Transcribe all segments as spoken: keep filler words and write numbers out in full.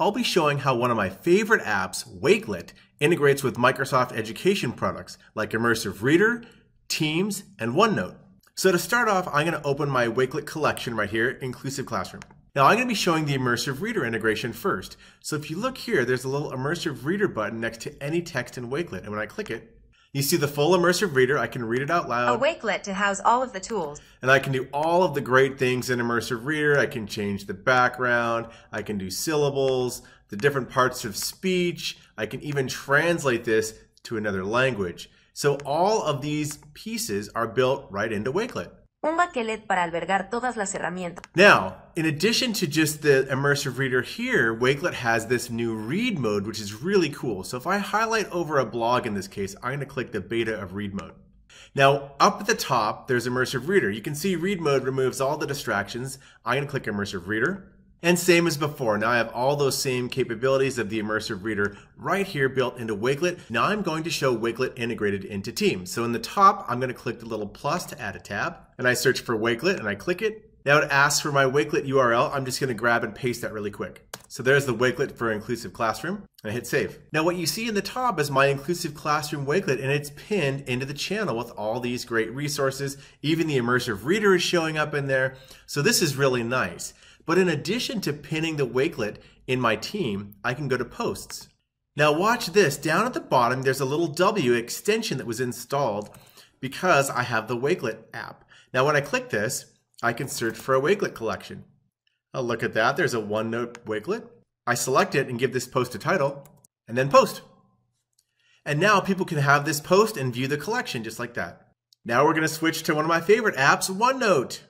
I'll be showing how one of my favorite apps, Wakelet, integrates with Microsoft Education products like Immersive Reader, Teams, and OneNote. So to start off, I'm going to open my Wakelet collection right here, Inclusive Classroom. Now I'm going to be showing the Immersive Reader integration first. So if you look here, there's a little Immersive Reader button next to any text in Wakelet, and when I click it, you see the full Immersive Reader. I can read it out loud. A Wakelet to house all of the tools. And I can do all of the great things in Immersive Reader. I can change the background. I can do syllables, the different parts of speech. I can even translate this to another language. So all of these pieces are built right into Wakelet. Un Wakelet para albergar todas las herramientas. Now, in addition to just the Immersive Reader here, Wakelet has this new read mode, which is really cool. So if I highlight over a blog in this case, I'm going to click the beta of read mode. Now, up at the top, there's Immersive Reader. You can see read mode removes all the distractions. I'm going to click Immersive Reader. And same as before, now I have all those same capabilities of the Immersive Reader right here built into Wakelet. Now I'm going to show Wakelet integrated into Teams. So in the top, I'm going to click the little plus to add a tab. And I search for Wakelet and I click it. Now it asks for my Wakelet U R L. I'm just going to grab and paste that really quick. So there's the Wakelet for Inclusive Classroom. I hit save. Now what you see in the top is my Inclusive Classroom Wakelet, and it's pinned into the channel with all these great resources. Even the Immersive Reader is showing up in there. So this is really nice. But in addition to pinning the Wakelet in my team, I can go to posts. Now watch this. Down at the bottom, there's a little W extension that was installed because I have the Wakelet app. Now when I click this, I can search for a Wakelet collection. I'll look at that. There's a OneNote Wakelet. I select it and give this post a title and then post. And now people can have this post and view the collection just like that. Now we're going to switch to one of my favorite apps, OneNote.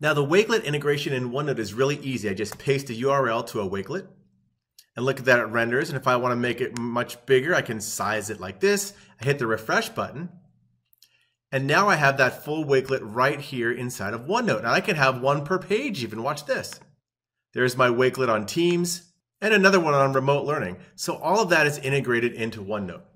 Now the Wakelet integration in OneNote is really easy. I just paste a U R L to a Wakelet and look at that, it renders. And if I want to make it much bigger, I can size it like this. I hit the refresh button. And now I have that full Wakelet right here inside of OneNote. Now I can have one per page even. Watch this. There's my Wakelet on Teams and another one on remote learning. So all of that is integrated into OneNote.